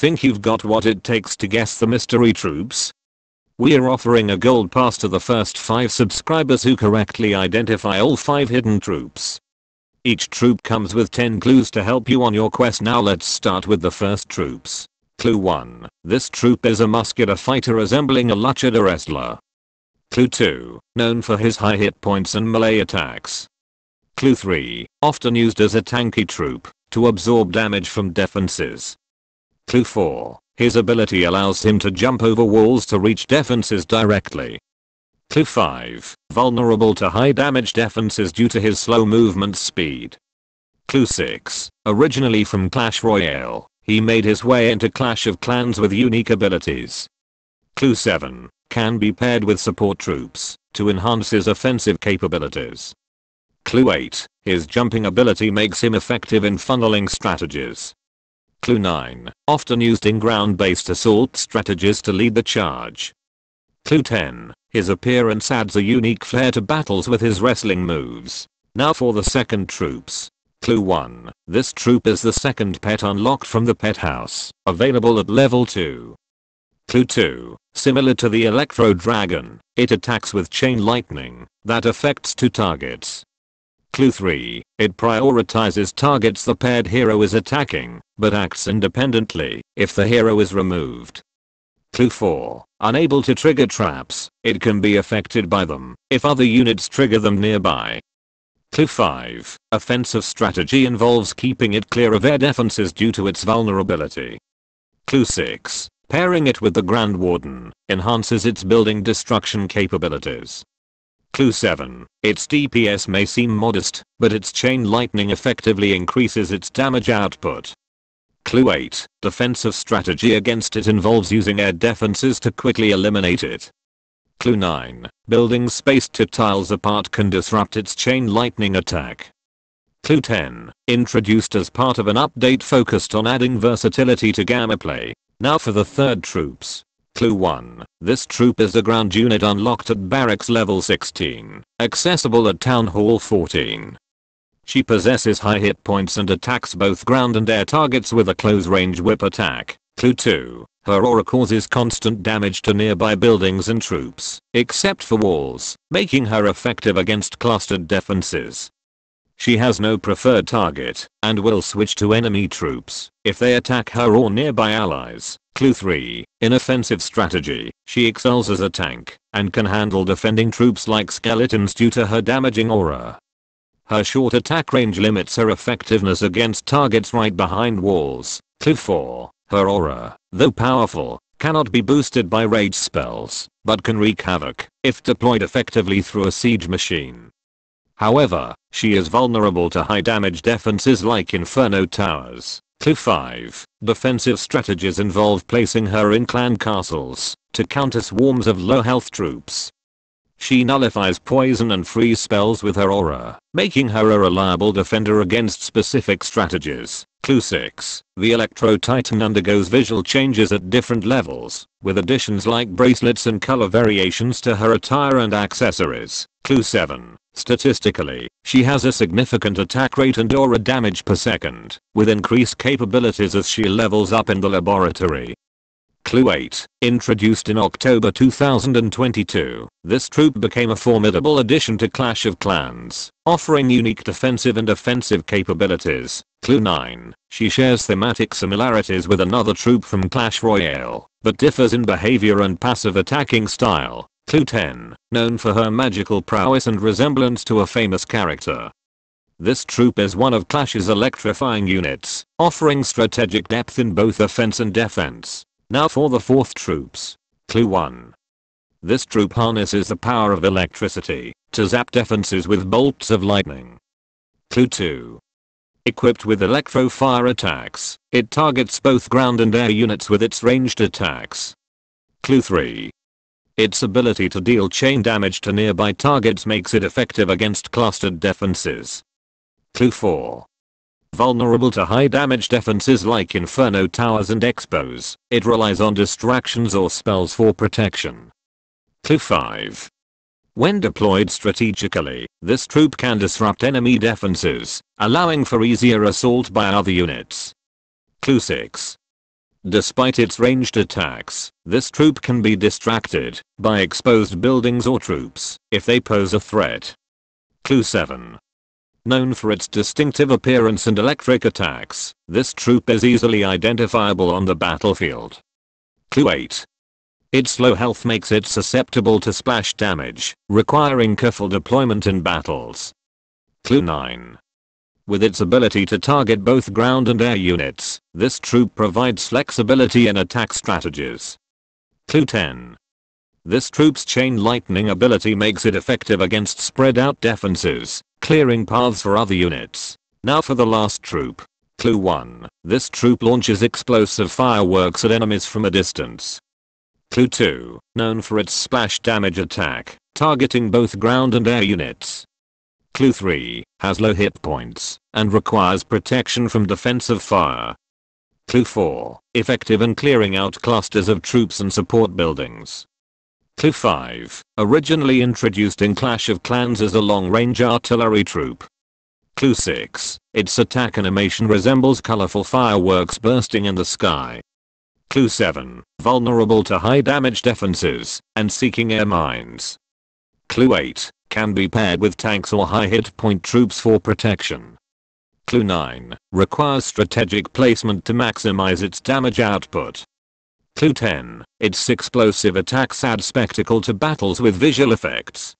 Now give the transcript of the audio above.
Think you've got what it takes to guess the mystery troops? We're offering a gold pass to the first 5 subscribers who correctly identify all 5 hidden troops. Each troop comes with 10 clues to help you on your quest. Now let's start with the first troops. Clue 1. This troop is a muscular fighter resembling a luchador wrestler. Clue 2. Known for his high hit points and melee attacks. Clue 3. Often used as a tanky troop to absorb damage from defenses. Clue 4. His ability allows him to jump over walls to reach defenses directly. Clue 5. Vulnerable to high damage defenses due to his slow movement speed. Clue 6. Originally from Clash Royale, he made his way into Clash of Clans with unique abilities. Clue 7. Can be paired with support troops to enhance his offensive capabilities. Clue 8. His jumping ability makes him effective in funneling strategies. Clue 9. Often used in ground-based assault strategies to lead the charge. Clue 10. His appearance adds a unique flair to battles with his wrestling moves. Now for the second troops. Clue 1. This troop is the second pet unlocked from the pet house, available at level 2. Clue 2. Similar to the Electro Dragon, it attacks with chain lightning that affects 2 targets. Clue 3. It prioritizes targets the paired hero is attacking, but acts independently if the hero is removed. Clue 4. Unable to trigger traps, it can be affected by them if other units trigger them nearby. Clue 5. Offensive strategy involves keeping it clear of air defenses due to its vulnerability. Clue 6. Pairing it with the Grand Warden enhances its building destruction capabilities. Clue 7. Its DPS may seem modest, but its chain lightning effectively increases its damage output. Clue 8. Defensive strategy against it involves using air defenses to quickly eliminate it. Clue 9. Building spaced 2 tiles apart can disrupt its chain lightning attack. Clue 10. Introduced as part of an update focused on adding versatility to gamma play. Now for the third troops. Clue 1. This troop is a ground unit unlocked at Barracks level 16, accessible at Town Hall 14. She possesses high hit points and attacks both ground and air targets with a close range whip attack. Clue 2. Her aura causes constant damage to nearby buildings and troops, except for walls, making her effective against clustered defenses. She has no preferred target, and will switch to enemy troops if they attack her or nearby allies. Clue 3. In offensive strategy, she excels as a tank, and can handle defending troops like skeletons due to her damaging aura. Her short attack range limits her effectiveness against targets right behind walls. Clue 4. Her aura, though powerful, cannot be boosted by rage spells, but can wreak havoc if deployed effectively through a siege machine. However, she is vulnerable to high damage defenses like Inferno Towers. Clue 5. Defensive strategies involve placing her in clan castles to counter swarms of low health troops. She nullifies poison and freeze spells with her aura, making her a reliable defender against specific strategies. Clue 6. The Electro Titan undergoes visual changes at different levels, with additions like bracelets and color variations to her attire and accessories. Clue 7. Statistically, she has a significant attack rate and aura damage per second, with increased capabilities as she levels up in the laboratory. Clue 8. Introduced in October 2022, this troop became a formidable addition to Clash of Clans, offering unique defensive and offensive capabilities. Clue 9. She shares thematic similarities with another troop from Clash Royale, but differs in behavior and passive attacking style. Clue 10. Known for her magical prowess and resemblance to a famous character. This troop is one of Clash's electrifying units, offering strategic depth in both offense and defense. Now for the fourth troops. Clue 1. This troop harnesses the power of electricity to zap defenses with bolts of lightning. Clue 2. Equipped with electro fire attacks, it targets both ground and air units with its ranged attacks. Clue 3. Its ability to deal chain damage to nearby targets makes it effective against clustered defenses. Clue 4. Vulnerable to high damage defenses like Inferno Towers and Expos, it relies on distractions or spells for protection. Clue 5. When deployed strategically, this troop can disrupt enemy defenses, allowing for easier assault by other units. Clue 6. Despite its ranged attacks, this troop can be distracted by exposed buildings or troops if they pose a threat. Clue 7. Known for its distinctive appearance and electric attacks, this troop is easily identifiable on the battlefield. Clue 8. Its low health makes it susceptible to splash damage, requiring careful deployment in battles. Clue 9. With its ability to target both ground and air units, this troop provides flexibility in attack strategies. Clue 10. This troop's chain lightning ability makes it effective against spread out defenses, clearing paths for other units. Now for the last troop. Clue 1. This troop launches explosive fireworks at enemies from a distance. Clue 2. Known for its splash damage attack, targeting both ground and air units. Clue 3, has low hit points, and requires protection from defensive fire. Clue 4, effective in clearing out clusters of troops and support buildings. Clue 5, originally introduced in Clash of Clans as a long-range artillery troop. Clue 6, its attack animation resembles colorful fireworks bursting in the sky. Clue 7, vulnerable to high damage defenses, and seeking air mines. Clue 8, can be paired with tanks or high hit point troops for protection. Clue 9, requires strategic placement to maximize its damage output. Clue 10, its explosive attacks add spectacle to battles with visual effects.